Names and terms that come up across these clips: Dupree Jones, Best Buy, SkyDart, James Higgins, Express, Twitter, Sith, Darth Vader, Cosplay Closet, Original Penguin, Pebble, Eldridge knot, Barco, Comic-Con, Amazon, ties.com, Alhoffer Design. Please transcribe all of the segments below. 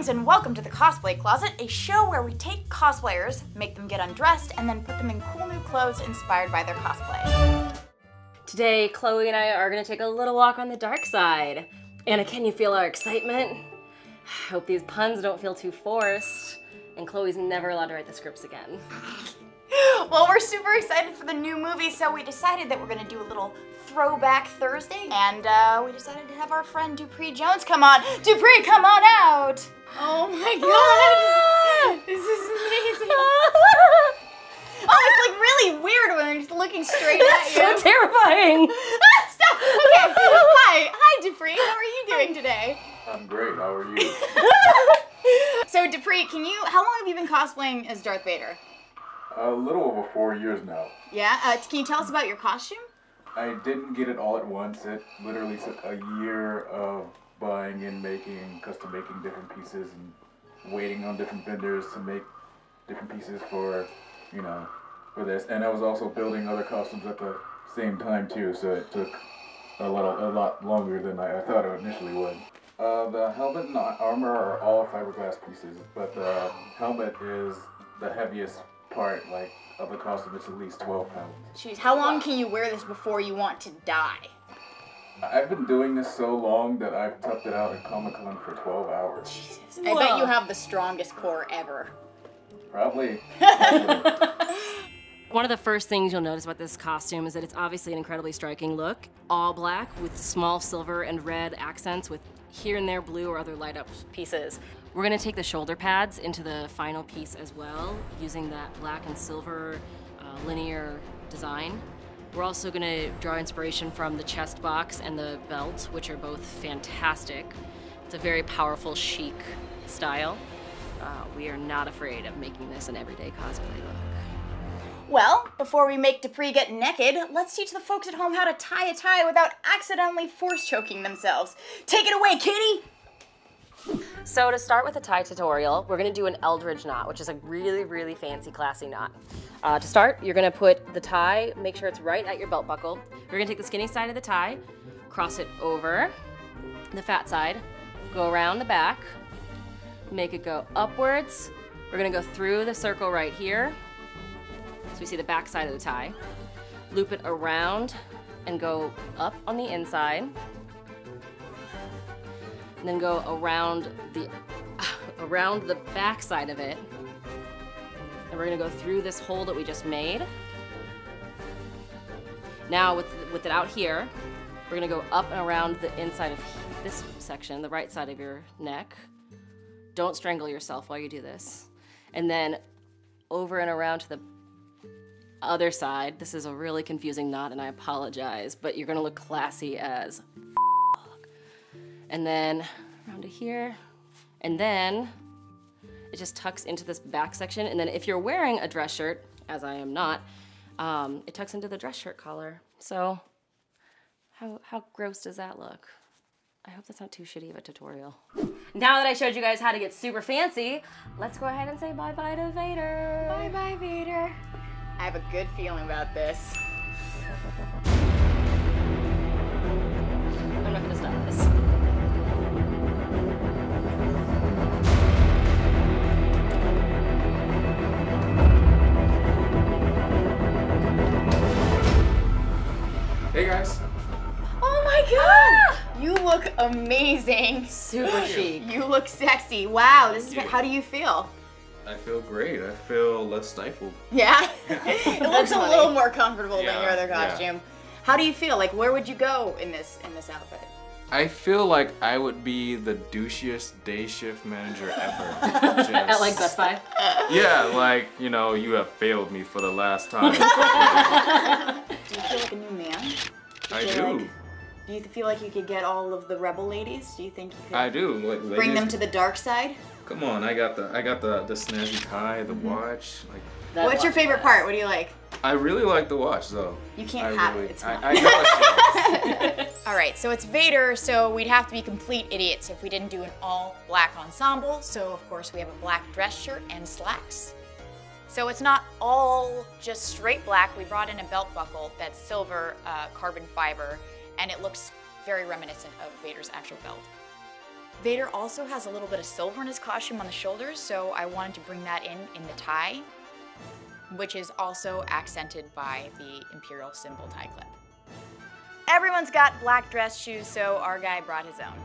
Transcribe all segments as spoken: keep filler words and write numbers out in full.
Greetings and welcome to the Cosplay Closet, a show where we take cosplayers, make them get undressed, and then put them in cool new clothes inspired by their cosplay. Today, Chloe and I are going to take a little walk on the dark side. Anna, can you feel our excitement? I hope these puns don't feel too forced, and Chloe's never allowed to write the scripts again. Well, we're super excited for the new movie, so we decided that we're going to do a little Throwback Thursday, and uh, we decided to have our friend Dupree Jones come on. Dupree, come on out! Oh my god! This is amazing! Oh, it's like really weird when they're just looking straight at you. It's so terrifying! Stop! Okay, hi. Hi, Dupree. How are you doing today? I'm great. How are you? So, Dupree, can you, how long have you been cosplaying as Darth Vader? A little over four years now. Yeah? Uh, can you tell us about your costume? I didn't get it all at once. It literally took a year of buying and making, custom making different pieces and waiting on different vendors to make different pieces for, you know, for this. And I was also building other costumes at the same time too, so it took a lot, a lot longer than I, I thought it initially would. Uh, the helmet and armor are all fiberglass pieces, but the helmet is the heaviest part, like, of the costume. It's at least twelve pounds. Jeez, how long can you wear this before you want to die? I've been doing this so long that I've topped it out at Comic-Con for twelve hours. Jesus. I Whoa. bet you have the strongest core ever. Probably. Probably. One of the first things you'll notice about this costume is that it's obviously an incredibly striking look. All black with small silver and red accents with here and there blue or other light up pieces. We're gonna take the shoulder pads into the final piece as well, using that black and silver uh, linear design. We're also gonna draw inspiration from the chest box and the belt, which are both fantastic. It's a very powerful, chic style. Uh, we are not afraid of making this an everyday cosplay look. Well, before we make Dupree get naked, let's teach the folks at home how to tie a tie without accidentally force choking themselves. Take it away, Katie! So to start with the tie tutorial, we're gonna do an Eldridge knot, which is a really, really fancy, classy knot. Uh, to start, you're gonna put the tie, make sure it's right at your belt buckle. We're gonna take the skinny side of the tie, cross it over the fat side, go around the back, make it go upwards. We're gonna go through the circle right here, so we see the back side of the tie. Loop it around and go up on the inside. And then go around the around the back side of it, and we're gonna go through this hole that we just made. Now with with it out here, we're gonna go up and around the inside of this section, the right side of your neck. Don't strangle yourself while you do this. And then over and around to the other side. This is a really confusing knot, and I apologize, but you're gonna look classy as. And then around to here, and then it just tucks into this back section. And then if you're wearing a dress shirt, as I am not, um, it tucks into the dress shirt collar. So how, how gross does that look? I hope that's not too shitty of a tutorial. Now that I showed you guys how to get super fancy, let's go ahead and say bye-bye to Vader. Bye-bye, Vader. I have a good feeling about this. I'm not gonna stop this. Hey guys. Oh my god! Ah! You look amazing. Super chic. You look sexy. Wow, this is yeah. How do you feel? I feel great. I feel less stifled. Yeah? It looks a little more comfortable yeah. than your other costume. Yeah. How do you feel? Like, where would you go in this in this outfit? I feel like I would be the douchiest day shift manager ever. Just, at like Best Buy? Yeah, like, you know, you have failed me for the last time. Do you feel like a new man? Do I do. Like, do you feel like you could get all of the rebel ladies? Do you think you could I do. Like, ladies, bring them to the dark side? Come on, I got the I got the, the snazzy tie, the mm-hmm. watch. Like, that What's watch your favorite was. part? What do you like? I really like the watch, though. You can't I have really, it. It's not. I, I know it's All right, so it's Vader, so we'd have to be complete idiots if we didn't do an all-black ensemble. So, of course, we have a black dress shirt and slacks. So it's not all just straight black. We brought in a belt buckle that's silver uh, carbon fiber, and it looks very reminiscent of Vader's actual belt. Vader also has a little bit of silver in his costume on the shoulders, so I wanted to bring that in in the tie, which is also accented by the Imperial symbol tie clip. Everyone's got black dress shoes, so our guy brought his own.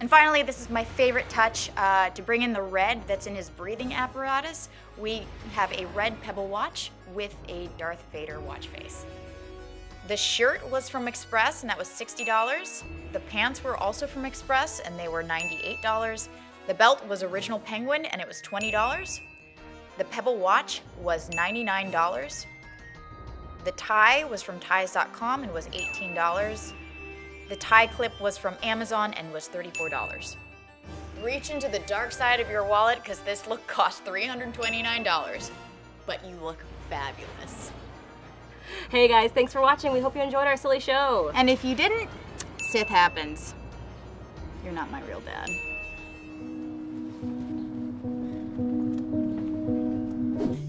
And finally, this is my favorite touch, uh, to bring in the red that's in his breathing apparatus. We have a red Pebble watch with a Darth Vader watch face. The shirt was from Express, and that was sixty dollars. The pants were also from Express, and they were ninety-eight dollars. The belt was Original Penguin, and it was twenty dollars. The Pebble watch was ninety-nine dollars. The tie was from ties dot com and was eighteen dollars. The tie clip was from Amazon and was thirty-four dollars. Reach into the dark side of your wallet because this look cost three hundred twenty-nine dollars, but you look fabulous. Hey guys, thanks for watching. We hope you enjoyed our silly show. And if you didn't, Sith happens. You're not my real dad.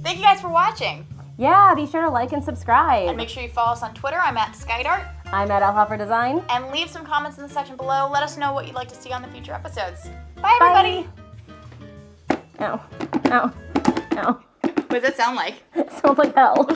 Thank you guys for watching. Yeah, be sure to like and subscribe. And make sure you follow us on Twitter. I'm at SkyDart. I'm at Alhoffer Design. And leave some comments in the section below. Let us know what you'd like to see on the future episodes. Bye, everybody. Bye. Ow. Ow. Ow. What does that sound like? It sounds like hell.